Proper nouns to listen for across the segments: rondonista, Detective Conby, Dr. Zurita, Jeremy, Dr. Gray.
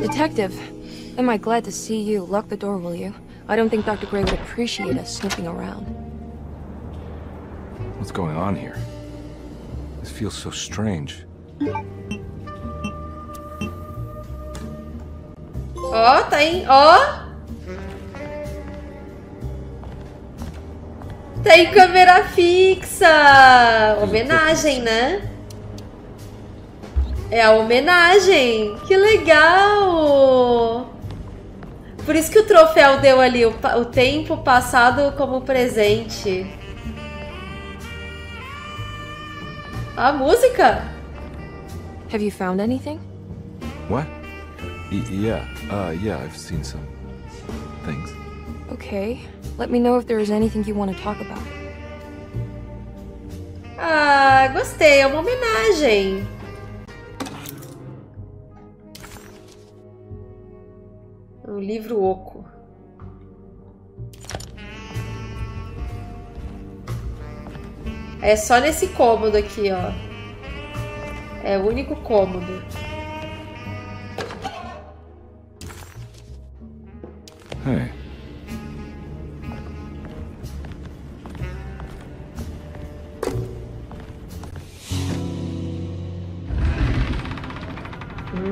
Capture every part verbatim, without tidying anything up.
Detective, am I glad to see you. Lock the door, will you? I don't think Doctor Gray would appreciate us snooping around. What's going on here? This feels so strange. Ó, tá aí, ó. Tá aí câmera fixa. Homenagem, né? É a homenagem. Que legal! Por isso que o troféu deu ali o, o tempo passado como presente. A música. Have you found anything? What? Y yeah, uh, yeah, I've seen some things. Okay, let me know if there is anything you want to talk about. Ah, gostei, é uma homenagem. Um livro oco. É só nesse cômodo aqui, ó. É o único cômodo. Hey.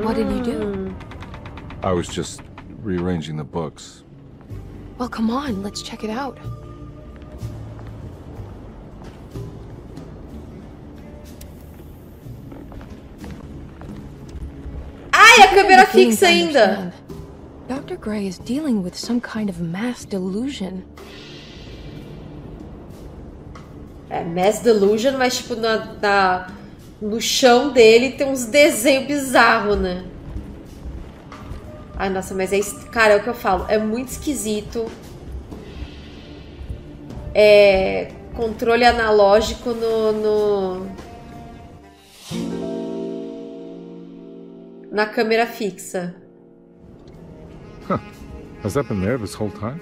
What did you do? I was just rearranging the books. Well, come on, let's check it out. Ai, a câmera fixa ainda. Doctor Gray is dealing with some kind of mass delusion. É, mass delusion, mas tipo na, na no chão dele tem uns desenhos bizarros, né? Ai, nossa, mas é... Cara, é o que eu falo. É muito esquisito. É... Controle analógico no... no na câmera fixa. Huh. Has that been there this whole time?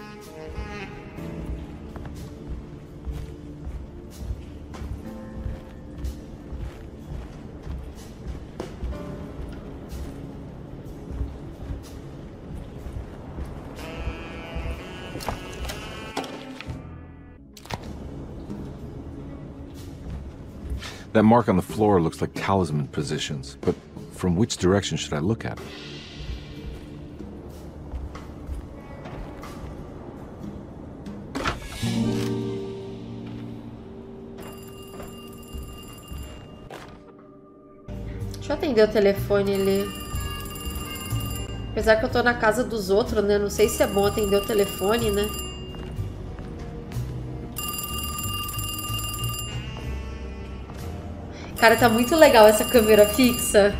That mark on the floor looks like talisman positions, but from which direction should I look at it? Deixa eu atender o telefone ali. Apesar que eu tô na casa dos outros, né? Não sei se é bom atender o telefone, né? Cara, tá muito legal essa câmera fixa.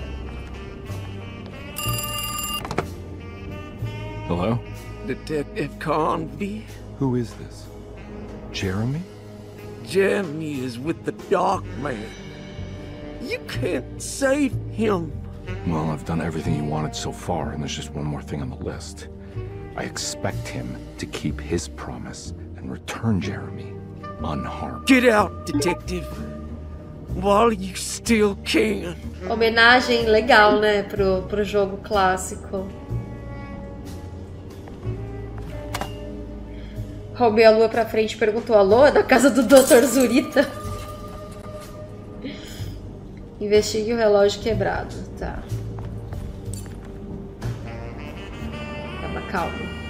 Hello? Detective Conby? Who is this? Jeremy? Jeremy is with the dark man. You can't save him. Well, I've done everything you wanted so far, and there's just one more thing on the list. I expect him to keep his promise and return Jeremy unharmed. Get out, detective. While you still can. Homenagem legal, né, pro, pro jogo clássico. Roubei a lua pra frente e perguntou: alô, é da casa do doutor Zurita? Investigue o relógio quebrado, tá. Calma, calma.